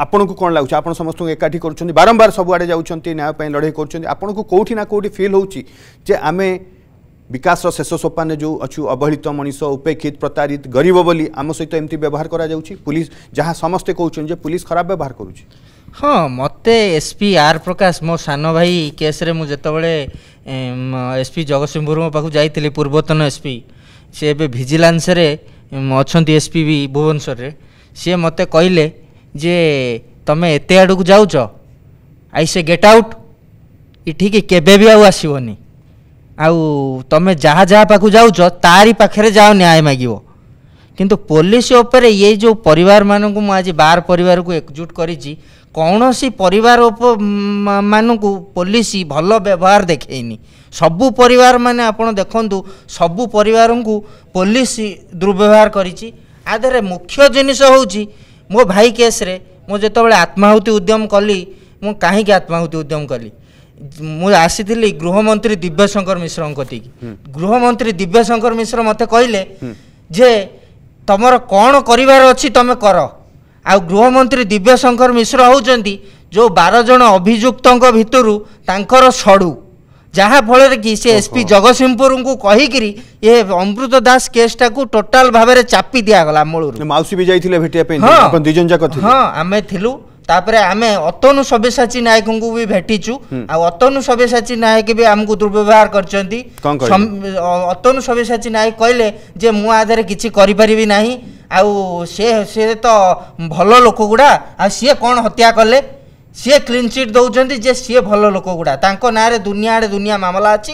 आपन को कौन लगुच आप समस्त एकाठी कर बारंबार सबुआड़े जाऊँच न्याय लड़े करोटी कौटिना कौटी फिल होमें विकास शेष सोपान जो अच्छु अवहेलित मनीष उपेक्षित प्रताड़ित गरीब बोली आम सहित एमती व्यवहार करा जाउछि पुलिस जहाँ समस्ते कहउछन जे पुलिस खराब व्यवहार करुछि। हाँ मते एसपी आर प्रकाश मो सान भाई केस रे मु जेतबेले एसपी जगतसिंहपुर मो पाखु जाइतिले पूर्वतन एसपी से एबे विजिलेंस रे अछंती एसपी भी भुवनेश्वर रे से मते कहिले जे तमे एते आडू जाउछ आई से गेट आउट इठिके केबे भी आसिबोनी आउ तमें जहा जहा पाखु जाऊच तारी पाखे जाओ न्याय मागियो किंतु पुलिस उपर ये जो परिवार मानू को आज बार परिवार को एकजुट करी कौन सी परिवार मानू को पुलिस भल व्यवहार देखेनी सबू परिवार माने आपण देखंतु सबू परिवार को पुलिस दुर्व्यवहार करी आधे मुख्य जिनिस होउची मो भाई केस रे मो जेतबेले आत्माहुति उद्यम कली मु काहे आत्माहुति उद्यम कली मु आसी गृहमंत्री दिव्यशंकर मिश्र कति गृहमंत्री दिव्यशंकर मिश्र मत कहले जे तुमर कौन करिवार अछि तुम कर आ गृहमंत्री दिव्यशंकर मिश्र होउचंती जो 12 जन अभियुक्त भितरु तांकर सडू जहाँ फल कि से एसपी जगतसिंहपुर को कहीकि ये अमृत दास केसटा को टोटाल भाव में चापी दिगला मूल मौसी भी जाइए भेटा। हाँ आम थी तापरे आमे अतनु सब्यसाची नायक को भी भेटीचु आ अतनु सब्यसाची नायक भी आमको दुर्व्यवहार करचंती अतनु सब्यसाची नायक कहले जे मु आधार किछि करि परिबि नाही आउ से तो भलो लोक गुडा आ सी कौन हत्या कले सी क्लीन चिट दउचंती जे सी भलो लोक गुडा तांको नारे दुनिया आड़े दुनिया मामला अछि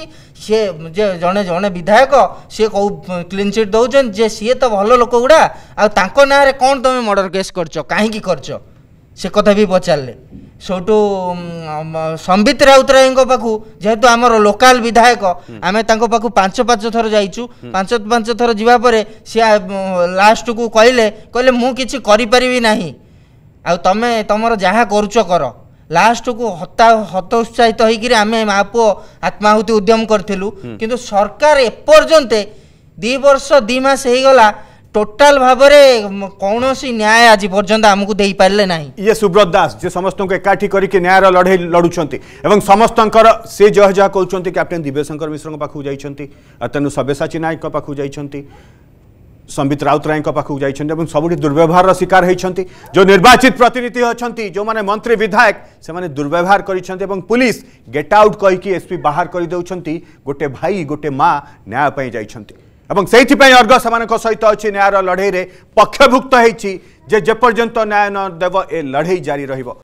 सी जे जने जने विधायक सी कौ क्लीन चिट दउचन जे सी तो भलो लोक गुडा आ तांको नारे कौन तमे मर्डर केस करचो काहे की करचो से कथा भी पचारे सोटू संबित राउतराय पाखु जेहेतु आमर लोकाल विधायक आम पाखु पांच थर जाइचु पांच थर जावापर सी लास्ट को कहले कहले मु किछि करि परिबि नाही आ तमे तमर जहाँ करूच कर लास्ट को हतोत्साहित होकर आम माँ पु आत्माहुति उद्यम करूँ किंतु सरकार एपर्यंत दि वर्ष दि मास होगा टोटाल भाव में कौन न्याय आज पर्यटन आमको दे पारे ना। ये सुब्रत दास जी समस्त एकाठी करके न्यायर लड़े लड़ुंट समस्त से जह जहा कहते कैप्टेन दिव्यशंकर मिश्र पाखु जा तेनु सब्यसाची नायक पाखु जा संबित राउतराय पाखु जा सबुठ दुर्व्यवहार शिकार होती जो निर्वाचित प्रतिनिधि अच्छा जो मैंने मंत्री विधायक से दुर्व्यवहार कर पुलिस गेट आउट कहीकि एसपी बाहर कर दे गोटे भाई गोटे माँ न्यायपाई जा एवं से अर्घ सहित अच्छी न्यायर लड़े पक्षभुक्त होती जेपर्यंत न्याय न देव ए लड़े जारी रहिबो।